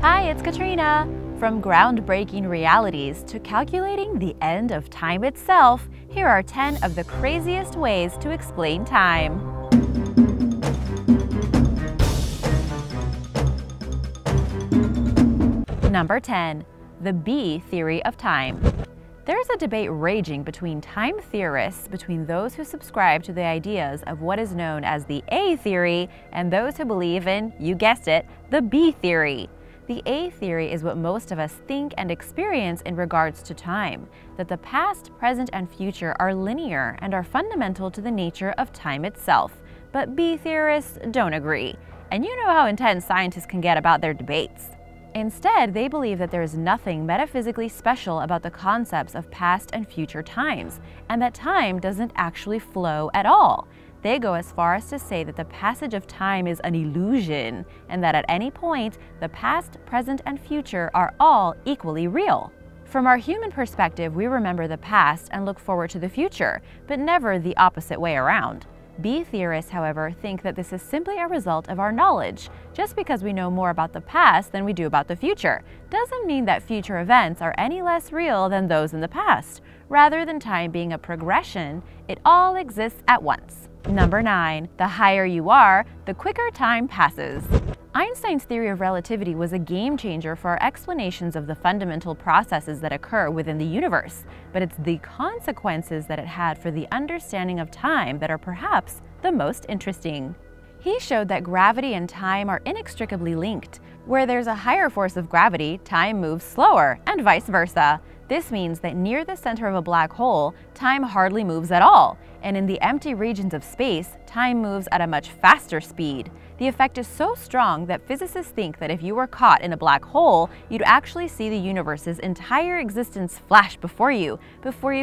Hi, it's Katrina! From groundbreaking realities to calculating the end of time itself, here are 10 of the craziest ways to explain time. Number 10. The B theory of time. There is a debate raging between time theorists, between those who subscribe to the ideas of what is known as the A theory and those who believe in, you guessed it, the B theory. The A theory is what most of us think and experience in regards to time, that the past, present, and future are linear and are fundamental to the nature of time itself. But B theorists don't agree. And you know how intense scientists can get about their debates. Instead, they believe that there is nothing metaphysically special about the concepts of past and future times, and that time doesn't actually flow at all. They go as far as to say that the passage of time is an illusion, and that at any point, the past, present, and future are all equally real. From our human perspective, we remember the past and look forward to the future, but never the opposite way around. B theorists, however, think that this is simply a result of our knowledge. Just because we know more about the past than we do about the future doesn't mean that future events are any less real than those in the past. Rather than time being a progression, it all exists at once. Number 9. The higher you are, the quicker time passes. Einstein's theory of relativity was a game changer for our explanations of the fundamental processes that occur within the universe, but it's the consequences that it had for the understanding of time that are perhaps the most interesting. He showed that gravity and time are inextricably linked. Where there's a higher force of gravity, time moves slower, and vice versa. This means that near the center of a black hole, time hardly moves at all, and in the empty regions of space, time moves at a much faster speed. The effect is so strong that physicists think that if you were caught in a black hole, you'd actually see the universe's entire existence flash before you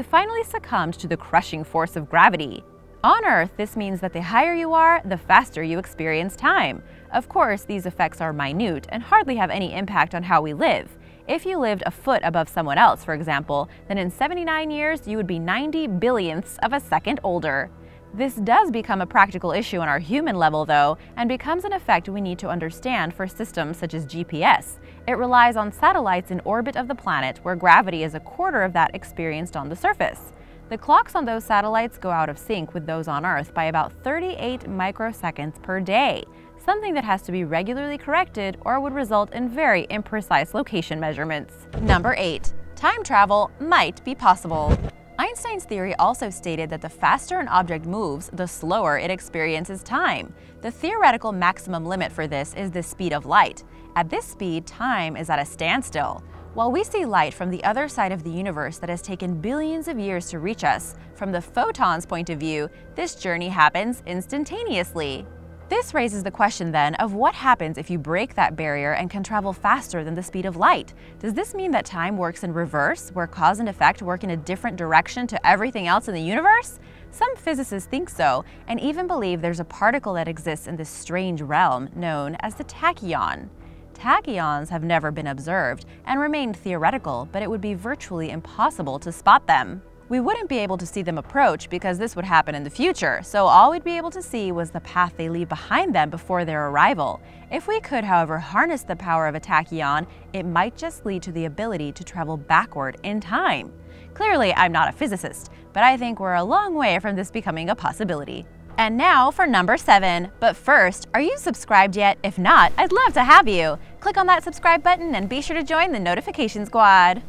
finally succumbed to the crushing force of gravity. On Earth, this means that the higher you are, the faster you experience time. Of course, these effects are minute and hardly have any impact on how we live. If you lived a foot above someone else, for example, then in 79 years, you would be 90 billionths of a second older. This does become a practical issue on our human level, though, and becomes an effect we need to understand for systems such as GPS. It relies on satellites in orbit of the planet, where gravity is a quarter of that experienced on the surface. The clocks on those satellites go out of sync with those on Earth by about 38 microseconds per day, something that has to be regularly corrected or would result in very imprecise location measurements. Number 8. Time travel might be possible. Einstein's theory also stated that the faster an object moves, the slower it experiences time. The theoretical maximum limit for this is the speed of light. At this speed, time is at a standstill. While we see light from the other side of the universe that has taken billions of years to reach us, from the photon's point of view, this journey happens instantaneously. This raises the question, then, of what happens if you break that barrier and can travel faster than the speed of light? Does this mean that time works in reverse, where cause and effect work in a different direction to everything else in the universe? Some physicists think so, and even believe there's a particle that exists in this strange realm known as the tachyon. Tachyons have never been observed and remain theoretical, but it would be virtually impossible to spot them. We wouldn't be able to see them approach because this would happen in the future, so all we'd be able to see was the path they leave behind them before their arrival. If we could, however, harness the power of a tachyon, it might just lead to the ability to travel backward in time. Clearly, I'm not a physicist, but I think we're a long way from this becoming a possibility. And now for number 7. But first, are you subscribed yet? If not, I'd love to have you. Click on that subscribe button and be sure to join the notification squad.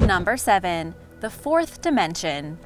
Number 7. The fourth dimension.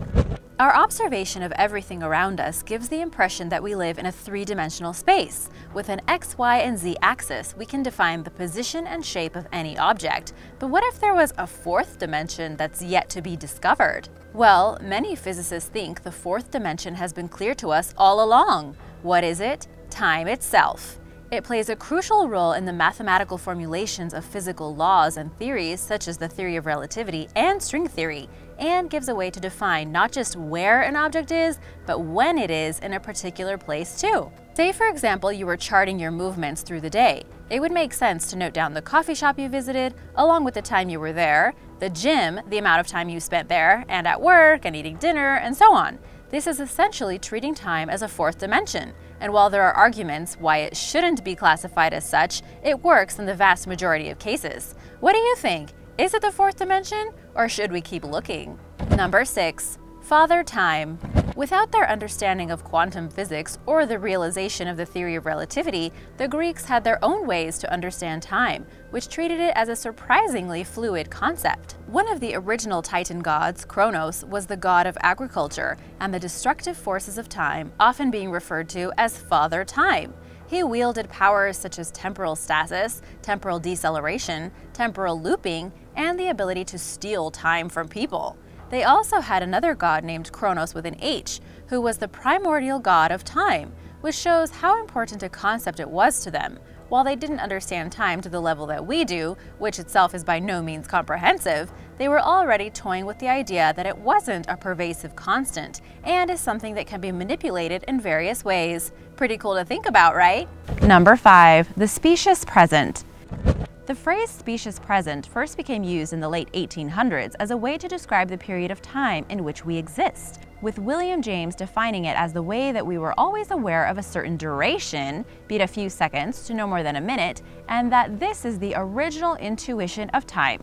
Our observation of everything around us gives the impression that we live in a three-dimensional space. With an X, Y, and Z axis, we can define the position and shape of any object. But what if there was a fourth dimension that's yet to be discovered? Well, many physicists think the fourth dimension has been clear to us all along. What is it? Time itself. It plays a crucial role in the mathematical formulations of physical laws and theories such as the theory of relativity and string theory, and gives a way to define not just where an object is, but when it is in a particular place too. Say, for example, you were charting your movements through the day. It would make sense to note down the coffee shop you visited, along with the time you were there, the gym, the amount of time you spent there, and at work, and eating dinner, and so on. This is essentially treating time as a fourth dimension, And while there are arguments why it shouldn't be classified as such, it works in the vast majority of cases. What do you think? Is it the fourth dimension, or should we keep looking? Number 6. Father Time. Without their understanding of quantum physics or the realization of the theory of relativity, the Greeks had their own ways to understand time, which treated it as a surprisingly fluid concept. One of the original Titan gods, Kronos, was the god of agriculture and the destructive forces of time, often being referred to as Father Time. He wielded powers such as temporal stasis, temporal deceleration, temporal looping, and the ability to steal time from people. They also had another god named Kronos with an H, who was the primordial god of time, which shows how important a concept it was to them. While they didn't understand time to the level that we do, which itself is by no means comprehensive, they were already toying with the idea that it wasn't a pervasive constant and is something that can be manipulated in various ways. Pretty cool to think about, right? Number 5. The specious present. The phrase specious present first became used in the late 1800s as a way to describe the period of time in which we exist, with William James defining it as the way that we were always aware of a certain duration, be it a few seconds to no more than a minute, and that this is the original intuition of time.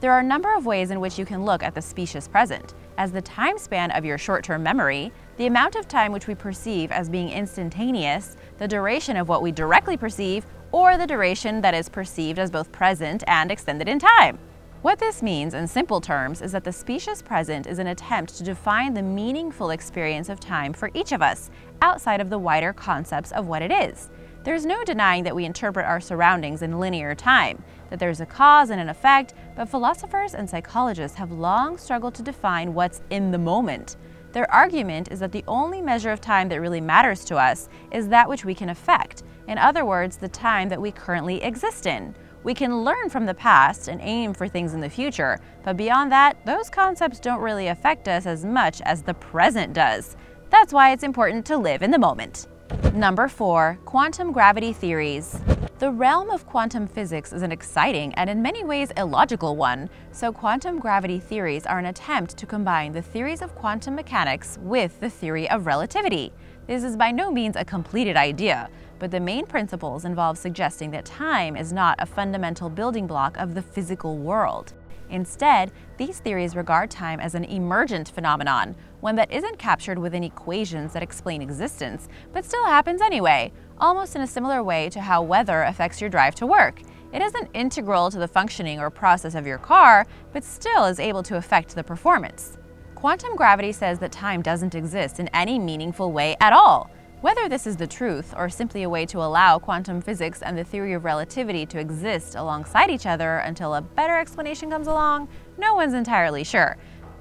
There are a number of ways in which you can look at the specious present, as the time span of your short-term memory, the amount of time which we perceive as being instantaneous, the duration of what we directly perceive, or the duration that is perceived as both present and extended in time. What this means in simple terms is that the specious present is an attempt to define the meaningful experience of time for each of us, outside of the wider concepts of what it is. There's no denying that we interpret our surroundings in linear time, that there's a cause and an effect, but philosophers and psychologists have long struggled to define what's in the moment. Their argument is that the only measure of time that really matters to us is that which we can affect, in other words, the time that we currently exist in. We can learn from the past and aim for things in the future, but beyond that, those concepts don't really affect us as much as the present does. That's why it's important to live in the moment. Number 4. Quantum gravity theories. The realm of quantum physics is an exciting and in many ways illogical one, so quantum gravity theories are an attempt to combine the theories of quantum mechanics with the theory of relativity. This is by no means a completed idea, but the main principles involve suggesting that time is not a fundamental building block of the physical world. Instead, these theories regard time as an emergent phenomenon, one that isn't captured within equations that explain existence, but still happens anyway, almost in a similar way to how weather affects your drive to work. It isn't integral to the functioning or process of your car, but still is able to affect the performance. Quantum gravity says that time doesn't exist in any meaningful way at all. Whether this is the truth or simply a way to allow quantum physics and the theory of relativity to exist alongside each other until a better explanation comes along, no one's entirely sure.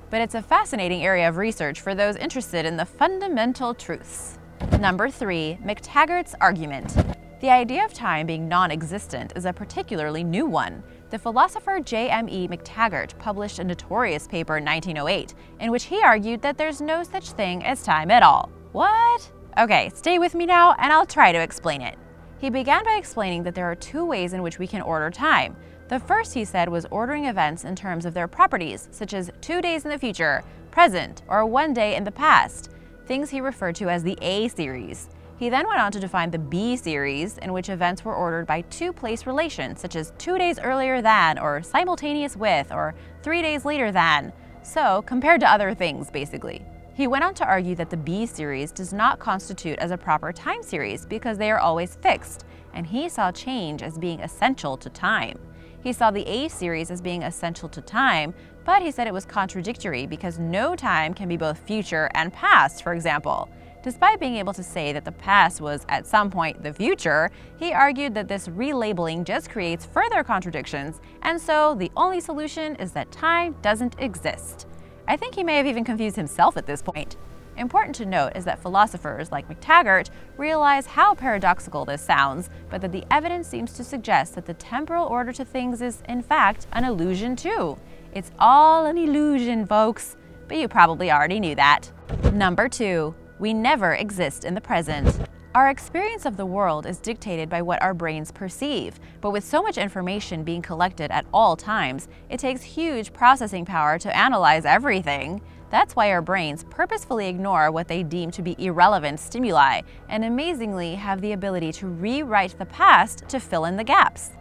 But it's a fascinating area of research for those interested in the fundamental truths. Number 3. McTaggart's argument. The idea of time being non-existent is a particularly new one. The philosopher J.M.E. McTaggart published a notorious paper in 1908 in which he argued that there's no such thing as time at all. What? Okay, stay with me now and I'll try to explain it. He began by explaining that there are two ways in which we can order time. The first, he said, was ordering events in terms of their properties, such as 2 days in the future, present, or 1 day in the past, things he referred to as the A series. He then went on to define the B series, in which events were ordered by two-place relations, such as 2 days earlier than, or simultaneous with, or 3 days later than, so compared to other things, basically. He went on to argue that the B series does not constitute as a proper time series because they are always fixed, and he saw change as being essential to time. He saw the A series as being essential to time, but he said it was contradictory because no time can be both future and past, for example. Despite being able to say that the past was at some point the future, he argued that this relabeling just creates further contradictions, and so the only solution is that time doesn't exist. I think he may have even confused himself at this point. Important to note is that philosophers like McTaggart realize how paradoxical this sounds, but that the evidence seems to suggest that the temporal order to things is, in fact, an illusion too. It's all an illusion, folks, but you probably already knew that. Number 2. We never exist in the present. Our experience of the world is dictated by what our brains perceive, but with so much information being collected at all times, it takes huge processing power to analyze everything. That's why our brains purposefully ignore what they deem to be irrelevant stimuli and amazingly have the ability to rewrite the past to fill in the gaps.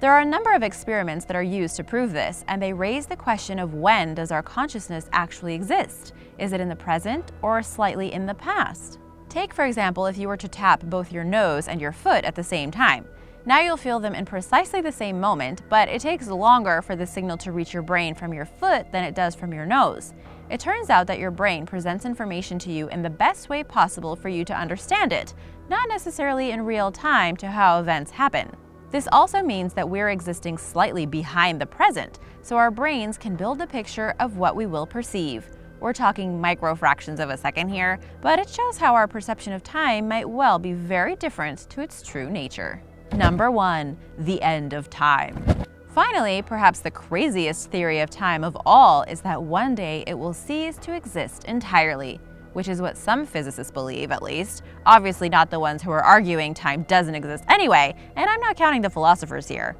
There are a number of experiments that are used to prove this, and they raise the question of when does our consciousness actually exist? Is it in the present or slightly in the past? Take, for example, if you were to tap both your nose and your foot at the same time. Now you'll feel them in precisely the same moment, but it takes longer for the signal to reach your brain from your foot than it does from your nose. It turns out that your brain presents information to you in the best way possible for you to understand it, not necessarily in real time to how events happen. This also means that we're existing slightly behind the present, so our brains can build a picture of what we will perceive. We're talking microfractions of a second here, but it shows how our perception of time might well be very different to its true nature. Number 1. The end of time. Finally, perhaps the craziest theory of time of all is that one day it will cease to exist entirely, which is what some physicists believe, at least. Obviously not the ones who are arguing time doesn't exist anyway, and I'm not counting the philosophers here.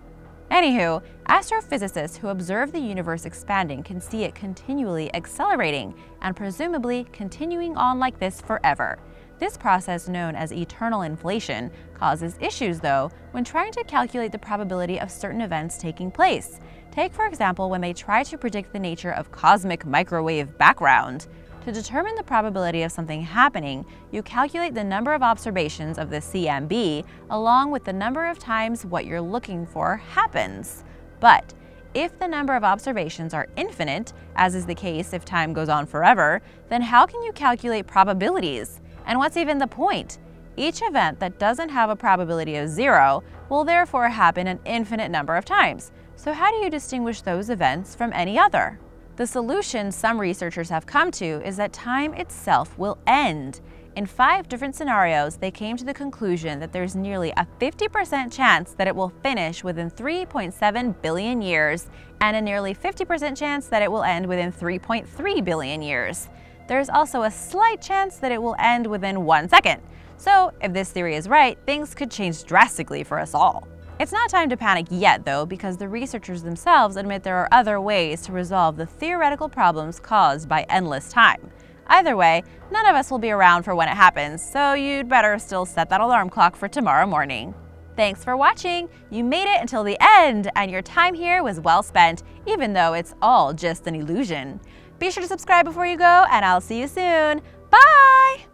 Anywho, astrophysicists who observe the universe expanding can see it continually accelerating and presumably continuing on like this forever. This process, known as eternal inflation, causes issues, though, when trying to calculate the probability of certain events taking place. Take, for example, when they try to predict the nature of cosmic microwave background. To determine the probability of something happening, you calculate the number of observations of the CMB along with the number of times what you're looking for happens. But if the number of observations are infinite, as is the case if time goes on forever, then how can you calculate probabilities? And what's even the point? Each event that doesn't have a probability of 0 will therefore happen an infinite number of times. So how do you distinguish those events from any other? The solution some researchers have come to is that time itself will end. In 5 different scenarios, they came to the conclusion that there's nearly a 50% chance that it will finish within 3.7 billion years, and a nearly 50% chance that it will end within 3.3 billion years. There's also a slight chance that it will end within 1 second. So if this theory is right, things could change drastically for us all. It's not time to panic yet, though, because the researchers themselves admit there are other ways to resolve the theoretical problems caused by endless time. Either way, none of us will be around for when it happens, so you'd better still set that alarm clock for tomorrow morning. Thanks for watching! You made it until the end, and your time here was well spent, even though it's all just an illusion. Be sure to subscribe before you go, and I'll see you soon. Bye!